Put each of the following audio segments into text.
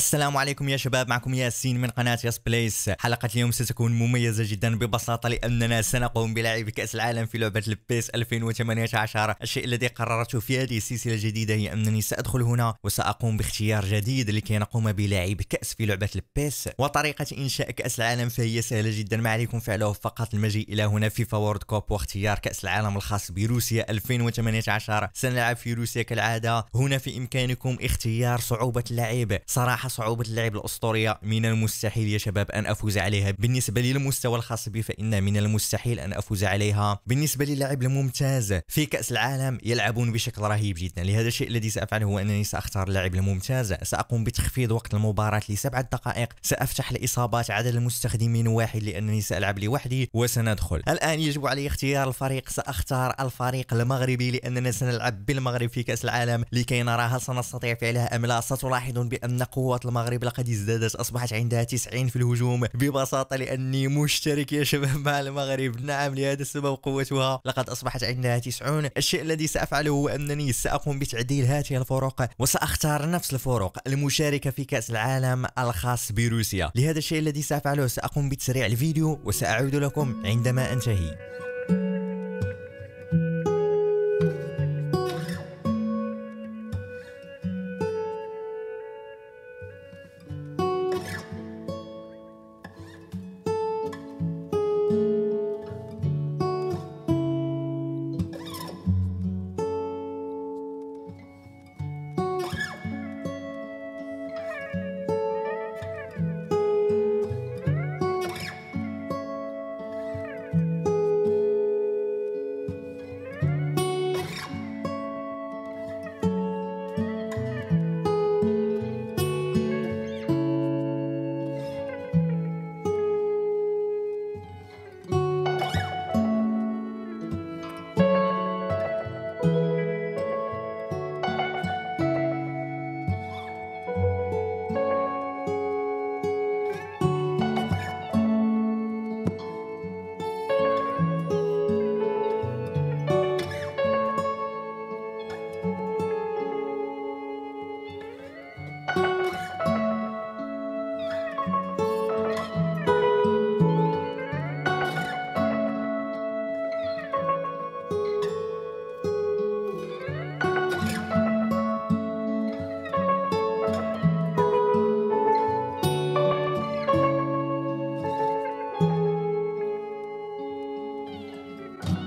السلام عليكم يا شباب، معكم ياسين من قناة ياس بليس. حلقة اليوم ستكون مميزة جدا ببساطة، لأننا سنقوم بلعب كأس العالم في لعبة البيس 2018. الشيء الذي قررته في هذه السلسلة الجديدة هي أنني سأدخل هنا وسأقوم باختيار جديد لكي نقوم بلعب كأس في لعبة البيس. وطريقة إنشاء كأس العالم فهي سهلة جدا، ما عليكم فعله فقط المجيء إلى هنا فيفا ووردكوب واختيار كأس العالم الخاص بروسيا 2018. سنلعب في روسيا كالعادة. هنا في إمكانكم اختيار صعوبة اللعب. صراحة صعوبة اللعب الأسطورية من المستحيل يا شباب أن أفوز عليها. بالنسبة لي المستوى الخاص بي فإن من المستحيل أن أفوز عليها. بالنسبة للعب الممتاز في كأس العالم يلعبون بشكل رهيب جدا، لهذا الشيء الذي سأفعله هو أنني سأختار اللاعب الممتاز. سأقوم بتخفيض وقت المباراة ل7 دقائق. سأفتح الإصابات عدد المستخدمين 1 لأنني سألعب لوحدي وسندخل. الآن يجب علي اختيار الفريق. سأختار الفريق المغربي لأننا سنلعب بالمغرب في كأس العالم لكي نرى هل سنستطيع فعلها أم لا. ستلاحظون بأن قوة المغرب لقد ازدادت، أصبحت عندها 90 في الهجوم ببساطة لأني مشترك يا شباب مع المغرب. نعم، لهذا السبب قوتها لقد أصبحت عندها 90. الشيء الذي سأفعله هو أنني سأقوم بتعديل هذه الفروق وسأختار نفس الفروق المشاركة في كأس العالم الخاص بروسيا. لهذا الشيء الذي سأفعله سأقوم بتسريع الفيديو وسأعود لكم عندما أنتهي.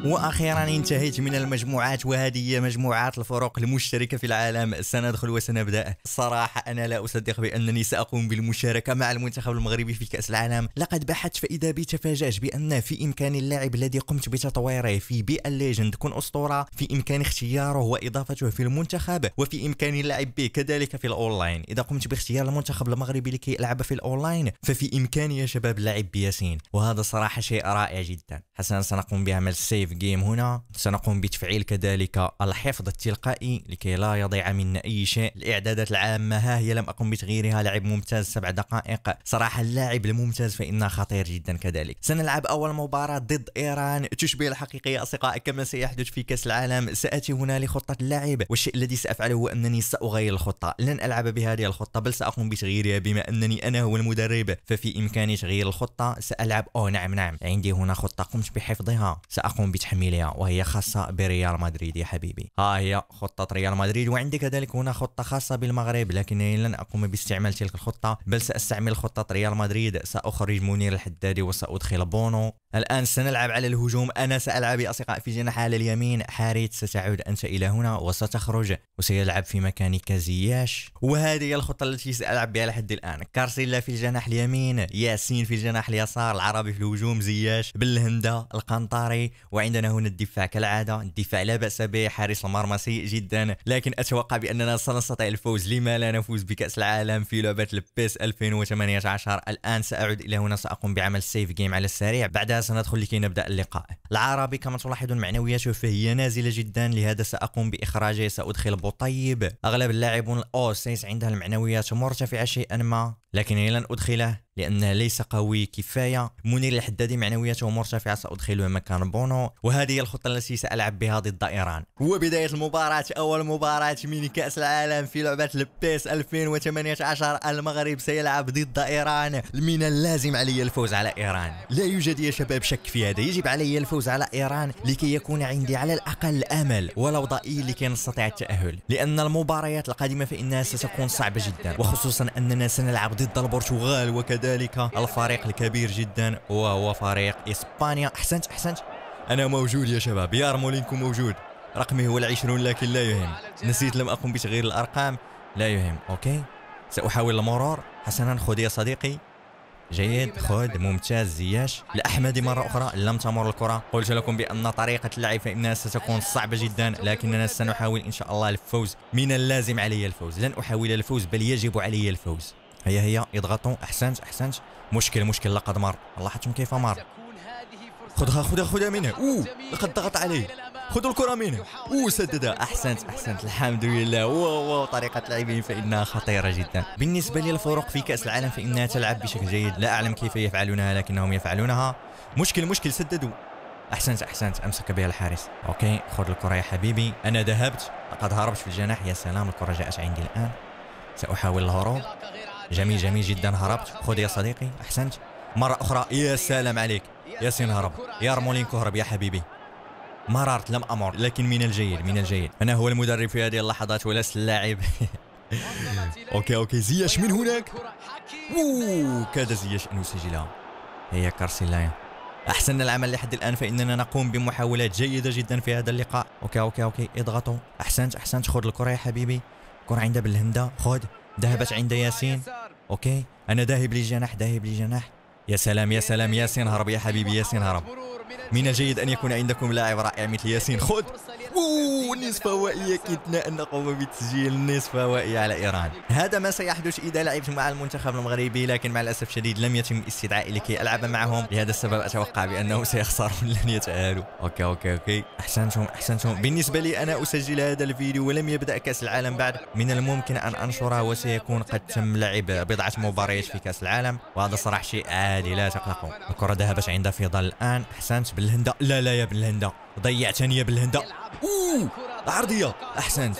وأخيرا انتهيت من المجموعات، وهذه هي مجموعات الفرق المشتركة في العالم. سندخل وسنبدأ. صراحة أنا لا أصدق بأنني سأقوم بالمشاركة مع المنتخب المغربي في كأس العالم. لقد بحثت فإذا بي تفاجأت بأن في إمكان اللاعب الذي قمت بتطويره في بي اليجند كن أسطورة، في إمكان اختياره وإضافته في المنتخب، وفي إمكان اللعب به كذلك في الأونلاين. إذا قمت باختيار المنتخب المغربي لكي ألعب في الأونلاين ففي إمكاني يا شباب اللعب بياسين، وهذا صراحة شيء رائع جدا. حسنا، سنقوم بعمل سيف جيم. هنا سنقوم بتفعيل كذلك الحفظ التلقائي لكي لا يضيع منا أي شيء. الإعدادات العامة ها هي لم أقم بتغييرها. لاعب ممتاز 7 دقائق. صراحة اللاعب الممتاز فإنه خطير جدا كذلك. سنلعب أول مباراة ضد إيران، تشبه الحقيقية أصدقاء كما سيحدث في كأس العالم. سأتي هنا لخطة اللاعب، والشيء الذي سأفعله هو أنني سأغير الخطة. لن ألعب بهذه الخطة بل سأقوم بتغييرها بما أنني أنا هو المدرب ففي إمكاني تغيير الخطة. سألعب نعم عندي هنا خطة قمت بحفظها، سأقوم تحميلها وهي خاصة بريال مدريد يا حبيبي. ها هي خطة ريال مدريد، وعندي كذلك هنا خطة خاصة بالمغرب لكنني لن أقوم باستعمال تلك الخطة بل سأستعمل خطة ريال مدريد. سأخرج مونير الحدادي وسأدخل بونو. الآن سنلعب على الهجوم. أنا سألعب يا أصدقاء في جناح على اليمين. حارس ستعود أنت إلى هنا وستخرج وسيلعب في مكان كزياش، وهذه هي الخطة التي سألعب بها لحد الآن. كارسيلا في الجناح اليمين، ياسين في الجناح اليسار، العربي في الهجوم، زياش، بلهندة، القنطاري، وعندنا هنا الدفاع كالعادة. الدفاع لا بأس به، حارس المرمى سيء جدا، لكن أتوقع بأننا سنستطيع الفوز. لما لا نفوز بكأس العالم في لعبة البيس 2018؟ الآن سأعود إلى هنا، سأقوم بعمل سيف جيم على السريع، بعدها سندخل لكي نبدأ اللقاء. العربي كما تلاحظون معنوياته فهي نازلة جدا، لهذا سأقوم بإخراجه. سأدخل بطيب. أغلب اللاعبون الأوسيس عندها المعنويات مرتفعة شيئا ما، لكن لن أدخله لأنه ليس قوي كفاية. مونير الحدادي معنوياته مرتفعة، سأدخله مكان بونو، وهذه الخطة التي سألعب بها ضد إيران. وبداية المباراة، أول مباراة من كأس العالم في لعبة البيس 2018، المغرب سيلعب ضد إيران. من اللازم علي الفوز على إيران، لا يوجد يا شباب شك في هذا. يجب علي الفوز على إيران لكي يكون عندي على الأقل أمل ولو ضئيل لكي نستطيع التأهل، لأن المباريات القادمة فإنها ستكون صعبة جدا، وخصوصا أننا سنلعب ضد البرتغال وكذلك الفريق الكبير جدا وهو فريق إسبانيا. أحسنت، أنا موجود يا شباب، يارمولينكو موجود، رقمي هو 20 لكن لا يهم، نسيت لم أقم بتغيير الأرقام، لا يهم. أوكي، سأحاول المرور. حسنا خذ يا صديقي، جيد، خذ، ممتاز، زياش. الأحمدي مرة أخرى لم تمر الكرة. قلت لكم بأن طريقة اللعب فإنها ستكون صعبة جدا، لكننا سنحاول إن شاء الله الفوز. من اللازم علي الفوز، لن أحاول الفوز بل يجب علي الفوز. هيا اضغطوا. أحسنت، مشكل لقد مر، لاحظتم كيف مر. خذها منه، لقد ضغط عليه، خذوا الكرة منه، سددها. أحسنت، الحمد لله. واو، طريقة لاعبين فإنها خطيرة جدا. بالنسبة للفرق في كأس العالم فإنها تلعب بشكل جيد، لا أعلم كيف يفعلونها لكنهم يفعلونها. مشكل سددوا. أحسنت، أمسك بها الحارس. أوكي، خذ الكرة يا حبيبي، أنا ذهبت، لقد هربت في الجناح. يا سلام، الكرة جاءت عندي الآن، سأحاول الهروب. جميل جدا، هربت. خذ يا صديقي، أحسنت، مرة أخرى. يا سلام عليك ياسين، هرب. يارمولينكو هرب يا حبيبي، مررت لم أمر، لكن من الجيد. أنا هو المدرب في هذه اللحظات ولست اللاعب. أوكي، زياش من هناك، كاد زياش أن يسجلها. هي كارسيلا، أحسن العمل لحد الآن، فإننا نقوم بمحاولات جيدة جدا في هذا اللقاء. أوكي، اضغطوا. أحسنت، خذ الكرة يا حبيبي، كرة عند بلهندة، خذ، ذهبت عند ياسين. أوكي، أنا ذاهب لجناح. يا سلام، ياسين هرب يا حبيبي، ياسين هرب. من الجيد أن يكون عندكم لاعب رائع مثل ياسين. خذ، نصف هوائية، كدنا أن نقوم بتسجيل نصف هوائية على إيران. هذا ما سيحدث إذا لعبت مع المنتخب المغربي، لكن مع الأسف الشديد لم يتم استدعائي لكي ألعب معهم، لهذا السبب أتوقع بأنه سيخسرون، لن يتأهلوا. أوكي، أحسنتم. بالنسبة لي أنا أسجل هذا الفيديو ولم يبدأ كأس العالم بعد، من الممكن أن أنشره، وسيكون قد تم لعب بضعة مباريات في كأس العالم، وهذا صراحة شيء عادي، لا تقلقوا. الكرة ذهبت عند فيضال الآن، أحسنت بالهندة، لا يا بالهندة، ضيعتني يا بالهندة. عرضية، أحسنت،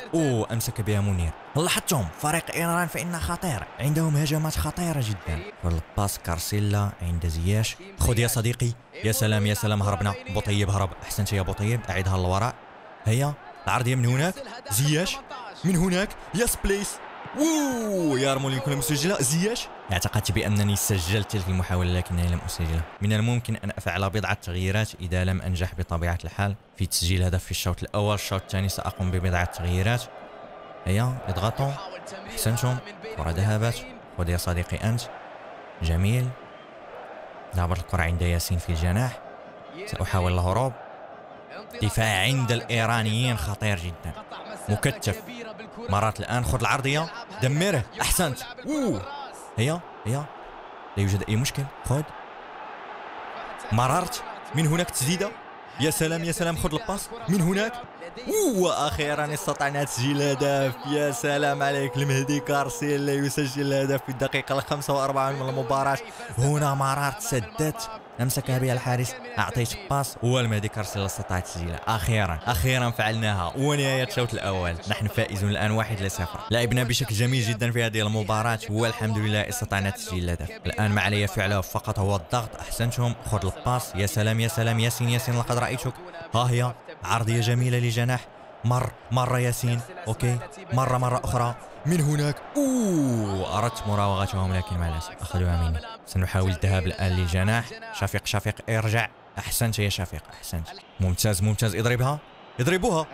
أمسك بها منير. لاحظتم فريق إيران فإنه خطير، عندهم هجمات خطيرة جدا. الباس كارسيلا عند زياش، خذ يا صديقي، يا سلام، هربنا. بطيب هرب، أحسنت يا بطيب، أعيدها للوراء. هيا العرضية من هناك، زياش من هناك، ياس بليس، يارمولينكو لم يسجلها. زياش، اعتقدت بأنني سجلت تلك المحاولة لكنني لم أسجلها. من الممكن أن أفعل بضعة تغييرات إذا لم أنجح بطبيعة الحال في تسجيل هدف في الشوط الأول. الشوط الثاني سأقوم ببضعة تغييرات. هيا اضغطوا، أحسنتم، الكرة ذهبت، خذ يا صديقي أنت، جميل، ذهبت الكرة عند ياسين في الجناح، سأحاول الهروب. دفاع عند الإيرانيين خطير جدا، مكتف مرات الآن. خذ العرضية، دمره، أحسنت، هيا، لا يوجد أي مشكل، خذ، مررت من هناك، تسديدة، يا سلام، خذ الباس من هناك، وأخيرا استطعنا تسجيل هدف. يا سلام عليك، المهدي كارسيلا يسجل الهدف في الدقيقة 45 من المباراة. هنا مررت، سددت، أمسكها بها الحارس، أعطيت باس، والمهدي كارسيلا استطاع تسجيلها. أخيرا فعلناها، ونهاية الشوط الأول، نحن فائزون الآن 1-0. لعبنا بشكل جميل جدا في هذه المباراة، والحمد لله استطعنا تسجيل الهدف. الآن ما علي فعله فقط هو الضغط. أحسنتم، خذ الباس، يا سلام، ياسين لقد رأيتك. ها هي عرضية جميلة لجناح، مرة ياسين، أوكي، مرة أخرى من هناك، أردت مراوغتهم لكن ما لازم، أخذوها مني. سنحاول الذهاب الآن للجناح، شفيق ارجع، أحسنت يا شفيق، أحسنت، ممتاز، اضربوها،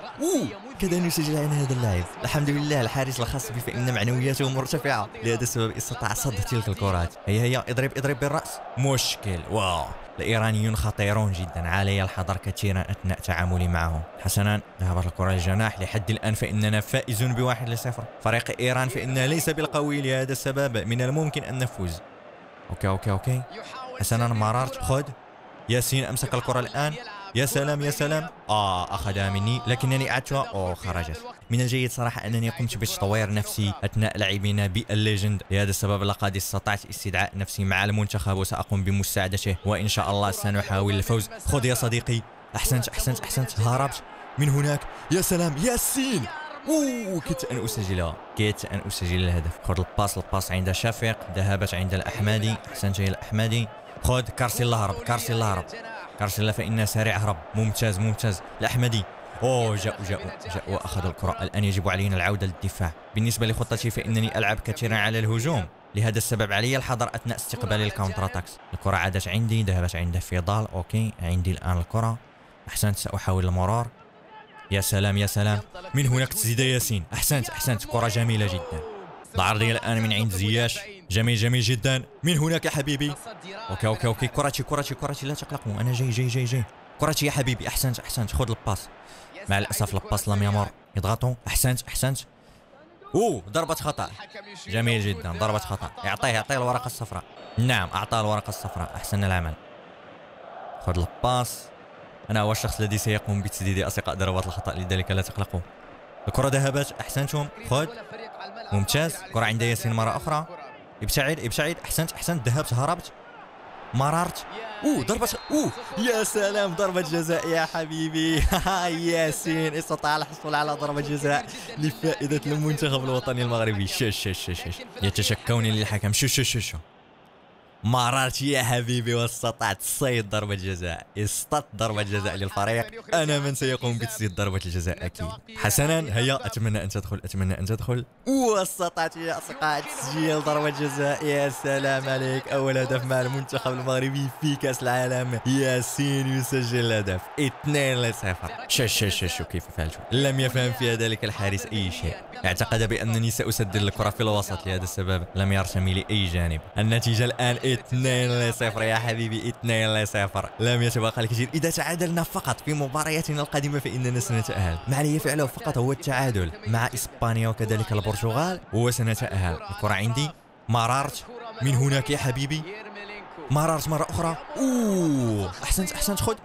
كذا نسجل عن هذا اللاعب. الحمد لله، الحارس الخاص بي فإن معنوياته مرتفعة، لهذا السبب استطاع صد تلك الكرات. هيا اضرب بالرأس، مشكل. واو، الإيرانيون خطيرون جدا، علي الحذر كثيرا أثناء تعاملي معهم. حسنا، ذهبت الكرة للجناح، لحد الآن فإننا فائزون 1-0. فريق إيران فإنه ليس بالقوي، لهذا السبب من الممكن أن نفوز. أوكي، حسنا، مررت، خذ، ياسين أمسك الكرة الآن، يا سلام، أخذها مني لكنني أعدتها، خرجت. من الجيد صراحة أنني قمت بتطوير نفسي أثناء لعبنا بي اليجند، لهذا السبب لقد استطعت استدعاء نفسي مع المنتخب وسأقوم بمساعدته وإن شاء الله سنحاول الفوز. خذ يا صديقي، أحسنت أحسنت أحسنت، هربت من هناك. يا سلام ياسين، أوه كدت أن أسجلها، كدت أن أسجل الهدف. خذ الباس، الباس عند شفيق، ذهبت عند الأحمدي، أحسنت يا الأحمدي. خذ كارسيلا، هرب كارسيلا، هرب كارسيلا فإنه سريع، هرب. ممتاز ممتاز الأحمدي. أوه جاءوا وأخذوا الكرة. الآن يجب علينا العودة للدفاع. بالنسبة لخطتي فإنني ألعب كثيرا على الهجوم، لهذا السبب علي الحظر أثناء استقبال الكاونتر اتاكس. الكرة عادت عندي، ذهبت عند فيضال، أوكي عندي الآن الكرة، أحسنت سأحاول المرور. يا سلام يا سلام، من هناك تسديدة ياسين، أحسنت أحسنت، كرة جميلة جدا. العرضية الآن من عند زياش، جميل جميل جدا، من هناك يا حبيبي. أوكي أوكي أوكي، كرتي كرتي كرتي، لا تقلقوا أنا جاي جاي جاي جاي، كرتي يا حبيبي، أحسنت أحسنت. خذ الباس، مع الأسف الباس لم يمر، يضغطوا، أحسنت أحسنت. أوه ضربة خطأ، جميل جدا ضربة خطأ، يعطيه يعطيه الورقة الصفراء. نعم أعطاه الورقة الصفراء، أحسن العمل. خذ الباس، أنا هو الشخص الذي سيقوم بتسديد يا أصدقاء ضربات الخطأ، لذلك لا تقلقوا. الكرة ذهبت، أحسنتم، خذ، ممتاز. كرة عند ياسين مرة أخرى، ابسعيد ابسعيد، أحسنت أحسنت، ذهبت هربت مررت، أوه ضربة، أوه يا سلام ضربة جزاء يا حبيبي. ياسين استطاع الحصول على ضربة جزاء لفائدة المنتخب الوطني المغربي. شش يتشكون للحكم، شش مررت يا حبيبي واستطعت تصيد ضربة جزاء، اصطدت ضربة جزاء للفريق. أنا من سيقوم بتصيد ضربة الجزاء أكيد. حسنا هيا، أتمنى أن تدخل أتمنى أن تدخل، واستطعت يا أصدقاء تسجيل ضربة جزاء. يا سلام عليك، أول هدف مع المنتخب المغربي في كأس العالم، ياسين يسجل الهدف 2-0. شو كيف فعلته، لم يفهم فيها ذلك الحارس أي شيء، اعتقد بأنني سأسدل الكرة في الوسط، لهذا السبب لم يرتمي لأي جانب. النتيجة الآن 2-0 يا حبيبي، 2-0. لم يتبقى الكثير، إذا تعادلنا فقط في مبارياتنا القادمة فإننا سنتأهل. ما علي فعله فقط هو التعادل مع إسبانيا وكذلك البرتغال وسنتأهل. الكرة عندي، مررت من هناك يا حبيبي، مررت مرة أخرى، أوه أحسنت أحسنت، خذ.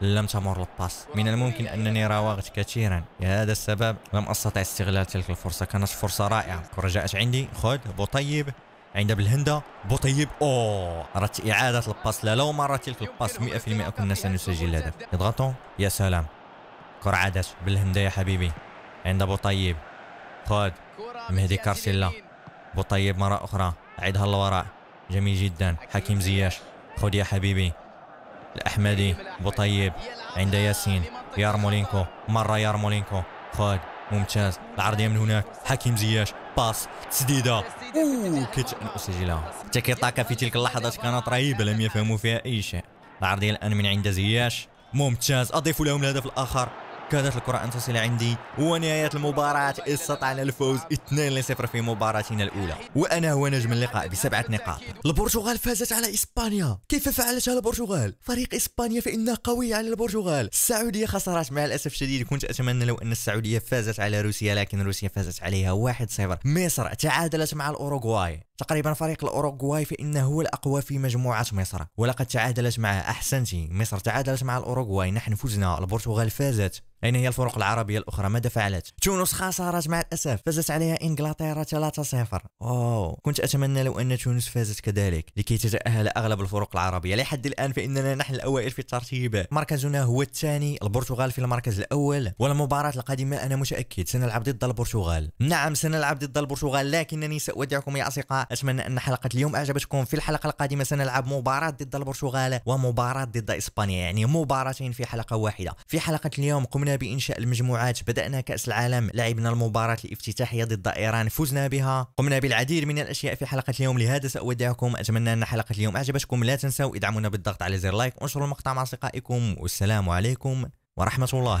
لم تمر الباس، من الممكن أنني راوغت كثيرا، لهذا السبب لم أستطع استغلال تلك الفرصة، كانت فرصة رائعة. الكرة جاءت عندي، خذ بطيب عند بلهندة، بطيب، اوه اردت اعاده الباس، لا لو مرت تلك الباس 100% كنا سنسجل الهدف. يضغطوا، يا سلام، كره عادت بلهندة يا حبيبي عند بطيب، خذ مهدي كارسيلا، بطيب مره اخرى، عيدها للوراء، جميل جدا. حكيم زياش، خذ يا حبيبي، الاحمدي، بطيب عند ياسين، يارمولينكو، مره يارمولينكو، خذ، ممتاز. العرضيه من هناك، حكيم زياش، باس، تسديده، اوه كنت ان اسجلها. تيكيتاكا في تلك اللحظات كانت رهيبه، لم يفهموا فيها اي شيء. العرضيه الان من عند زياش، ممتاز، اضيف لهم الهدف الاخر. كادت الكره ان تصل عندي، ونهايه المباراه استطعنا الفوز 2-0 في مباراتنا الاولى، وانا هو نجم اللقاء ب7 نقاط. البرتغال فازت على اسبانيا، كيف فعلتها البرتغال؟ فريق اسبانيا فانه قوي على البرتغال. السعوديه خسرت مع الاسف الشديد، كنت اتمنى لو ان السعوديه فازت على روسيا، لكن روسيا فازت عليها 1-0. مصر تعادلت مع الاوروغواي، تقريبا فريق الاوروغواي فانه هو الاقوى في مجموعه مصر، ولقد تعادلت معه. احسنتي، مصر تعادلت مع الاوروغواي، نحن فزنا، البرتغال فازت. أين هي الفرق العربية الأخرى؟ ماذا فعلت؟ تونس خسرت مع الأسف، فازت عليها إنجلترا 3-0. أوه، كنت أتمنى لو أن تونس فازت كذلك لكي تتأهل أغلب الفرق العربية. لحد الآن فإننا نحن الأوائل في الترتيب، مركزنا هو الثاني، البرتغال في المركز الأول، والمباراة القادمة أنا متأكد سنلعب ضد البرتغال. نعم سنلعب ضد البرتغال، لكنني سأودعكم يا أصدقاء. أتمنى أن حلقة اليوم أعجبتكم، في الحلقة القادمة سنلعب مباراة ضد البرتغال ومباراة ضد إسبانيا، يعني مباراتين في حلقة واحدة. في حلقة اليوم قمنا بإنشاء المجموعات، بدأنا كأس العالم، لعبنا المباراة الافتتاحية ضد إيران فزنا بها، قمنا بالعديد من الأشياء في حلقة اليوم. لهذا سأودعكم، أتمنى أن حلقة اليوم أعجبتكم. لا تنسوا ادعمونا بالضغط على زر لايك، انشروا المقطع مع أصدقائكم، والسلام عليكم ورحمة الله.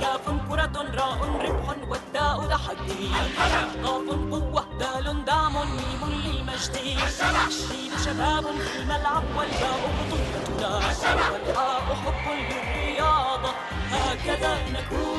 كاف كرة راء ربح والداء تحدي، قاف قوة دال دعم ميم للمجد، الشين شباب في الملعب والباء بطولتنا، والحاء حب للرياضة، هكذا نكون.